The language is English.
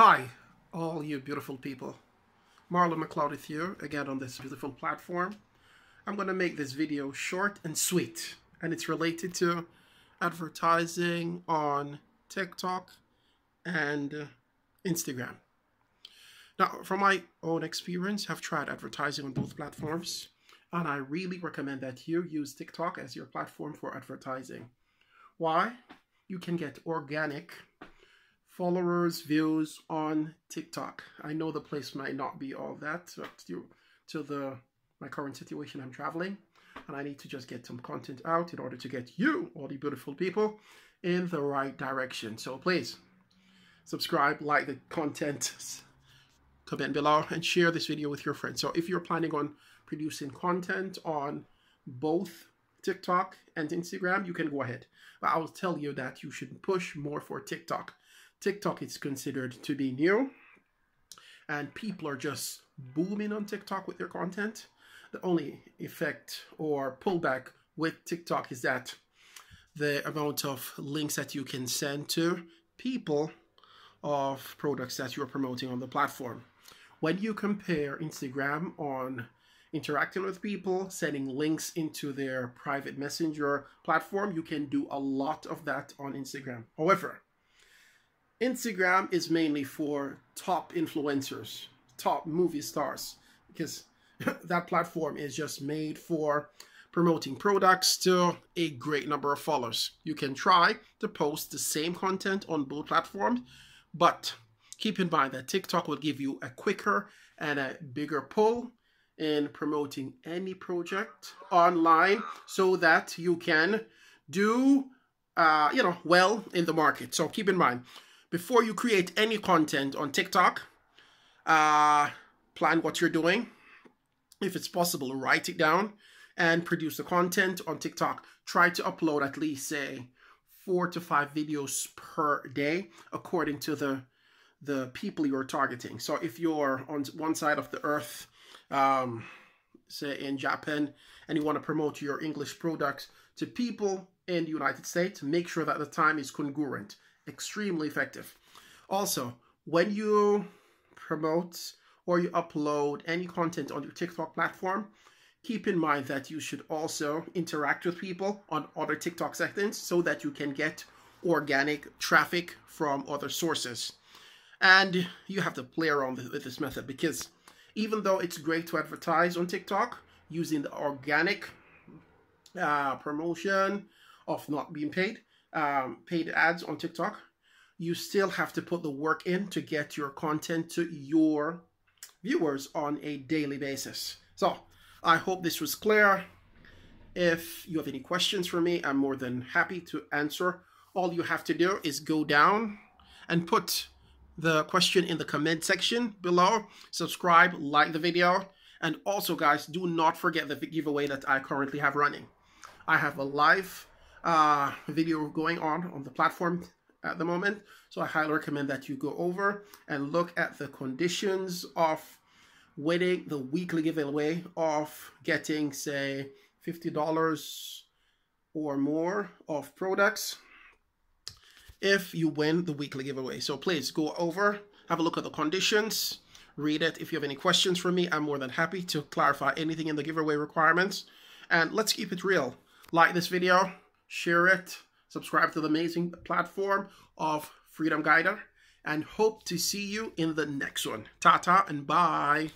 Hi, all you beautiful people. Marlon McCloud is here again on this beautiful platform. I'm going to make this video short and sweet, and it's related to advertising on TikTok and Instagram. Now, from my own experience, I've tried advertising on both platforms, and I really recommend that you use TikTok as your platform for advertising. Why? You can get organic followers, views on TikTok. I know the place might not be all that due to my current situation. I'm traveling and I need to just get some content out in order to get you, all the beautiful people, in the right direction. So please subscribe, like the content, comment below, and share this video with your friends. So if you're planning on producing content on both TikTok and Instagram, you can go ahead. But I'll tell you that you should push more for TikTok. TikTok is considered to be new, and people are just booming on TikTok with their content. The only effect or pullback with TikTok is that the amount of links that you can send to people of products that you're promoting on the platform. When you compare Instagram on interacting with people, sending links into their private messenger platform, you can do a lot of that on Instagram. However, Instagram is mainly for top influencers, top movie stars, because that platform is just made for promoting products to a great number of followers. You can try to post the same content on both platforms, but keep in mind that TikTok will give you a quicker and a bigger pull in promoting any project online so that you can do, well in the market. So keep in mind, before you create any content on TikTok, plan what you're doing. If it's possible, write it down and produce the content on TikTok. Try to upload at least, say, 4 to 5 videos per day according to the people you're targeting. So if you're on one side of the earth, say in Japan, and you want to promote your English products to people in the United States, make sure that the time is congruent. Extremely effective. Also, when you promote or you upload any content on your TikTok platform, keep in mind that you should also interact with people on other TikTok segments so that you can get organic traffic from other sources. And you have to play around with this method, because even though it's great to advertise on TikTok using the organic promotion of not being paid, paid ads on TikTok, you still have to put the work in to get your content to your viewers on a daily basis. So I hope this was clear. If you have any questions for me, I'm more than happy to answer. All you have to do is go down and put the question in the comment section below. Subscribe, like the video, and also, guys, do not forget the giveaway that I currently have running. I have a live video going on the platform at the moment, so I highly recommend that you go over and look at the conditions of winning the weekly giveaway of getting, say, $50 or more of products if you win the weekly giveaway. So please go over, have a look at the conditions, read it. If you have any questions for me, I'm more than happy to clarify anything in the giveaway requirements. And let's keep it real. Like this video, share it, subscribe to the amazing platform of Freedom Guider, and hope to see you in the next one. Ta-ta and bye.